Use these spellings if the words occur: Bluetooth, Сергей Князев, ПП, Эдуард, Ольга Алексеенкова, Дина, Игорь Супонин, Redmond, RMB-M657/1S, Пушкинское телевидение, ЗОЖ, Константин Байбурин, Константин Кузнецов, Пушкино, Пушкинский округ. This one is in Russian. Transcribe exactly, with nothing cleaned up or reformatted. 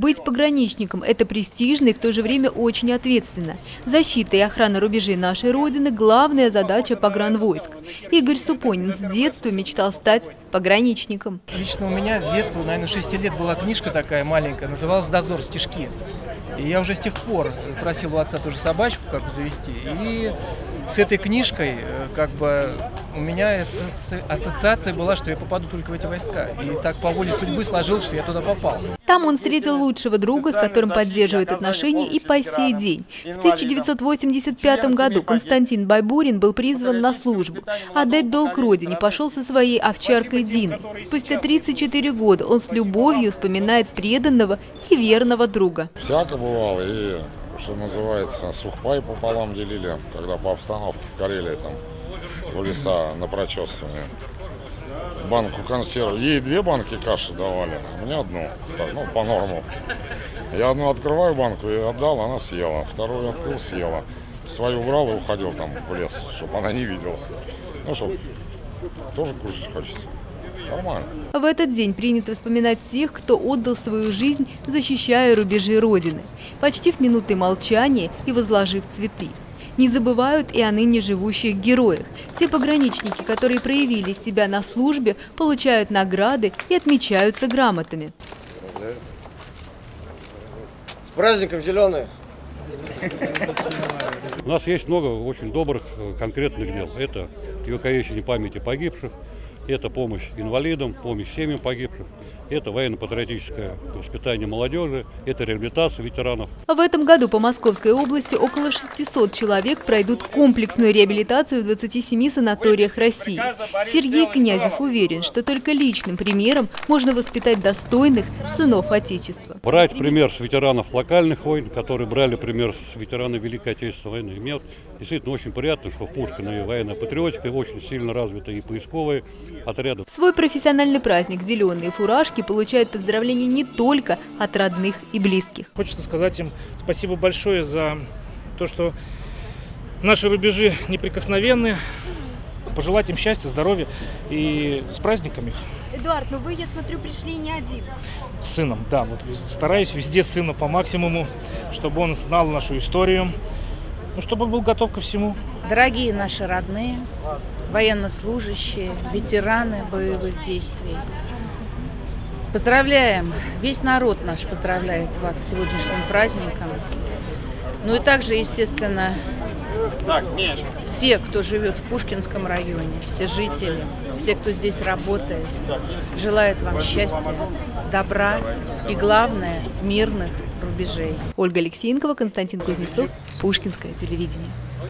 Быть пограничником – это престижно и в то же время очень ответственно. Защита и охрана рубежей нашей Родины – главная задача погранвойск. Игорь Супонин с детства мечтал стать пограничником. Лично у меня с детства, наверное, шести лет была книжка такая маленькая, называлась «Дозор стишки». И я уже с тех пор просил у отца тоже собачку как бы завести. И с этой книжкой как бы у меня ассоциация была, что я попаду только в эти войска. И так по воле судьбы сложилось, что я туда попал. Там он встретил лучшего друга, с которым поддерживает отношения и по сей день. В тысяча девятьсот восемьдесят пятом году Константин Байбурин был призван на службу. Отдать долг родине пошел со своей овчаркой Диной. Спустя тридцать четыре года он с любовью вспоминает преданного и верного друга. Всяко бывало, и, что называется, сухпай пополам делили, когда по обстановке в Карелии там в леса на прочесывание. Банку консервы. Ей две банки каши давали, а мне одну, так, ну, по норму. Я одну открываю банку и отдал, она съела. Вторую открыл, съела. Свою убрал и уходил там в лес, чтобы она не видела. Ну, чтобы тоже кушать хочется. Нормально. В этот день принято вспоминать тех, кто отдал свою жизнь, защищая рубежи Родины, почти в минуты молчания и возложив цветы. Не забывают и о ныне живущих героях. Те пограничники, которые проявили себя на службе, получают награды и отмечаются грамотами. С праздником, зеленые! У нас есть много очень добрых, конкретных дел. Это увековечение памяти погибших, это помощь инвалидам, помощь семьям погибших, это военно-патриотическое воспитание молодежи, это реабилитация ветеранов. В этом году по Московской области около шестисот человек пройдут комплексную реабилитацию в двадцати семи санаториях России. Сергей Князев уверен, что только личным примером можно воспитать достойных сынов Отечества. Брать пример с ветеранов локальных войн, которые брали пример с ветеранов Великой Отечественной войны. И мне действительно очень приятно, что в Пушкино и военная патриотика, и очень сильно развиты и поисковые отряды. Свой профессиональный праздник «Зеленые фуражки» получают поздравления не только от родных и близких. Хочется сказать им спасибо большое за то, что наши рубежи неприкосновенны. Пожелать им счастья, здоровья и с праздниками. Эдуард, ну вы, я смотрю, пришли не один. С сыном, да. Вот стараюсь везде сына по максимуму, чтобы он знал нашу историю, ну, чтобы он был готов ко всему. Дорогие наши родные, военнослужащие, ветераны боевых действий. Поздравляем! Весь народ наш поздравляет вас с сегодняшним праздником. Ну и также, естественно, все, кто живет в Пушкинском районе, все жители, все, кто здесь работает, желает вам счастья, добра и, главное, мирных рубежей. Ольга Алексеенкова, Константин Кузнецов, Пушкинское телевидение.